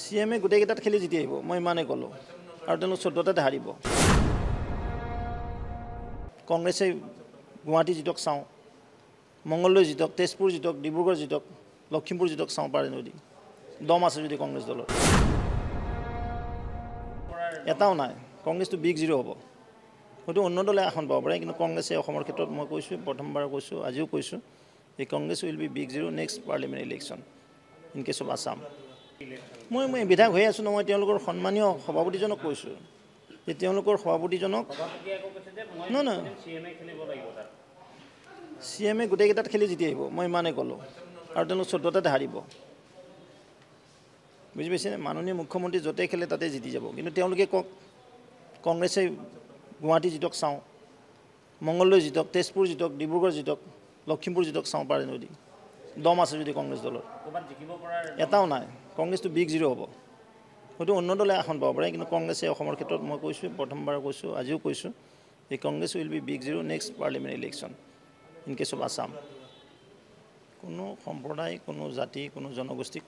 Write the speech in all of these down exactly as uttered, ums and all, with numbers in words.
CMA গোটেইকেইটাত খেলি জিতি আহিব মই ইমানে ক'লো আৰু তেওঁলোক চৈধ্যটাতে হাৰিব কংগ্ৰেছে গুৱাহাটী জিতক চাওঁ মংগলদৈ জিতক তেজপুৰ জিতক ডিব্ৰুগড় জিতক লখিমপুৰ জিতক চাওঁ পাৰে নদী দম আছে যদি কংগ্ৰেছ দলৰ এটাও নাই কংগ্ৰেছটো বিগ জিৰ' হ'ব হয়তো অন্য দলে আসন পাব পাৰে কিন্তু কংগ্ৰেছে অসমৰ ক্ষেত্ৰত মই কৈছোঁ প্ৰথমবাৰ কৈছোঁ আজিও কৈছোঁ যে Congress will be big zero' next parliament election in case of Assam মই মই বিধায়ক হৈ আছোঁ ন মই তেওঁলোকৰ সন্মানীয় সভাপতিজনক কৈছোঁ যে তেওঁলোকৰ সভাপতিজনক নহয় নহয় চি এম এ গোটেইকেইটাত খেলি জিতি আহিব মই ইমানে ক'লোঁ আৰু তেওঁলোক চৈধ্যটাতে হাৰিব বুজি পাইছেনে মাননীয় মুখ্যমন্ত্ৰী য'তে খেলে তাতে জিতি যাব কিন্তু তেওঁলোকে কওক কংগ্ৰেছে গুৱাহাটী জিতক চাওঁ মংগলদৈ জিতক তেজপুৰ জিতক ডিব্ৰুগড় জিতক লখিমপুৰ জিতক চাওঁ পাৰে নদী দম আছে যদি কংগ্ৰেছ দলৰ এটাও নাই কংগ্ৰেছটো বিগ জিৰ' হ'ব হয়তো অন্য দলে আসন পাব পাৰে কিন্তু কংগ্ৰেছে অসমৰ ক্ষেত্ৰত মই কৈছোঁ প্ৰথমবাৰ কৈছোঁ আজিও কৈছোঁ যে Congress will be big zero' next parliament election in case of Assam কোনো সম্প্ৰদায় কোনো জাতি কোনো জনগোষ্ঠীক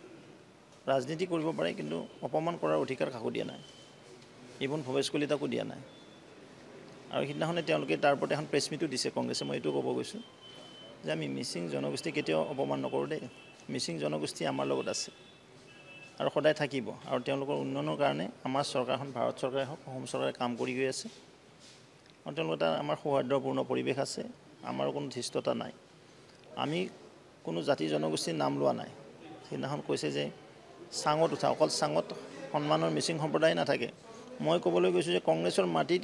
ৰাজনীতি কৰিব পাৰে কিন্তু অপমান কৰাৰ অধিকাৰ কাকো দিয়া নাই ইভন ভৱেশ কলিতাকো দিয়া নাই আৰু সিদিনাখনে তেওঁলোকে তাৰ ওপৰত এখন প্ৰেছ মিটো দিছে কংগ্ৰেছে মই এইটো ক'ব গৈছোঁ যে আমি মিচিং জনগোষ্ঠী কেতিয়াও অপমান নকৰোঁ দেই মিচিং জনগোষ্ঠী আমাৰ লগত আছে আৰু সদায় থাকিব আৰু তেওঁলোকৰ উন্নয়নৰ কাৰণে আমাৰ চৰকাৰখন ভাৰত চৰকাৰে হওক অসম চৰকাৰে কাম কৰি গৈ আছে আৰু তেওঁলোকৰ এটা আমাৰ সৌহাৰ্দ্যপূৰ্ণ পৰিৱেশ আছে আমাৰ কোনো ধৃষ্টতা নাই আমি কোনো জাতি জনগোষ্ঠীৰ নাম লোৱা নাই সিদিনাখন কৈছে যে চাঙত উঠা অকল চাঙত সন্মানৰ মিচিং সম্প্ৰদায় নাথাকে মই ক'বলৈ গৈছোঁ যে কংগ্ৰেছৰ মাটিত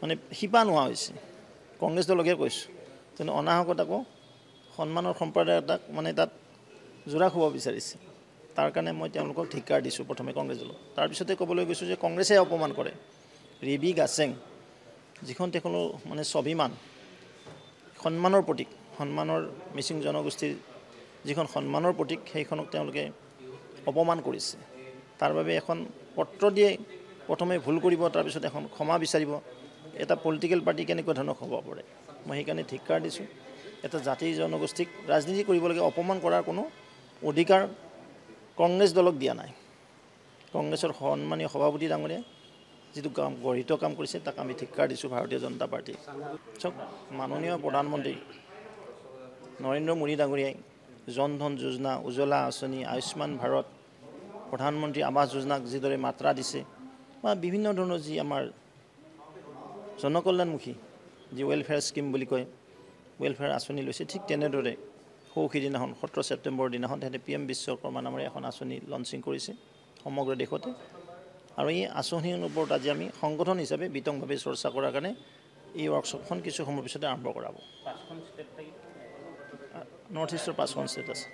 মানে শিপা নোহোৱা হৈছে কংগ্ৰেছ দলকে কৈছোঁ কিন্তু অনাহকত আকৌ সন্মানৰ সম্প্ৰদায় এটাক মানে তাত জোৰা খুৱাব বিচাৰিছে তাৰ কাৰণে মই তেওঁলোকক ধিক্কাৰ দিছোঁ প্ৰথমে কংগ্ৰেছ দলক তাৰপিছতে ক'বলৈ গৈছোঁ যে কংগ্ৰেছে অপমান কৰে ৰেবি গাছেং যিখন তেওঁলোক মানে স্বাভিমান সন্মানৰ প্ৰতীক সন্মানৰ মিচিং জনগোষ্ঠীৰ যিখন সন্মানৰ প্ৰতীক সেইখনক তেওঁলোকে অপমান কৰিছে তাৰ বাবে এখন পত্ৰ দিয়ে প্ৰথমে ভুল কৰিব তাৰপিছত এখন ক্ষমা বিচাৰিব এটা পলিটিকেল পাৰ্টি কেনেকুৱা ধৰণৰ হ'ব পাৰে মই সেইকাৰণে ধিক্কাৰ দিছোঁ এটা জাতি জনগোষ্ঠীক ৰাজনীতি কৰিবলগীয়া অপমান কৰাৰ কোনো অধিকাৰ কংগ্ৰেছ দলক দিয়া নাই কংগ্ৰেছৰ সন্মানীয় সভাপতি ডাঙৰীয়া যিটো কাম গঢ়িত কাম কৰিছে তাক আমি ধিক্কাৰ দিছোঁ ভাৰতীয় জনতা পাৰ্টি চক মাননীয় প্ৰধানমন্ত্ৰী নৰেন্দ্ৰ মোদী ডাঙৰীয়াই জনধন যোজনা উজ্বলা আঁচনি আয়ুষ্মান ভাৰত প্ৰধানমন্ত্ৰী আৱাস যোজনাক যিদৰে মাত্ৰা দিছে বা বিভিন্ন ধৰণৰ যি আমাৰ জনকল্যাণমুখী যি ৱেলফেয়াৰ স্কিম বুলি কয় ৱেলফেয়াৰ আঁচনি লৈছে ঠিক তেনেদৰে সৌখী দিনাখন সোতৰ ছেপ্টেম্বৰ দিনাখন তেহেঁতে পি এম বিশ্বকৰ্মা নামেৰে এখন আঁচনি লঞ্চিং কৰিছে সমগ্ৰ দেশতে আৰু এই আঁচনিৰ ওপৰত আজি আমি সংগঠন হিচাপে বিতংভাৱে চৰ্চা কৰাৰ কাৰণে এই ৱৰ্কশ্বপখন কিছু সময়ৰ পিছতে আৰম্ভ কৰা হ'ব নৰ্থ ইষ্টৰ পাঁচখন ষ্টেট আছে।